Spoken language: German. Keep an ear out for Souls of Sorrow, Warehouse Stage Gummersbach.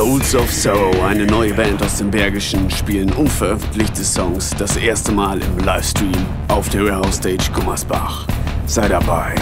Souls of Sorrow, eine neue Band aus dem Bergischen, spielen unveröffentlichte Songs das erste Mal im Livestream auf der Warehouse Stage Gummersbach. Sei dabei!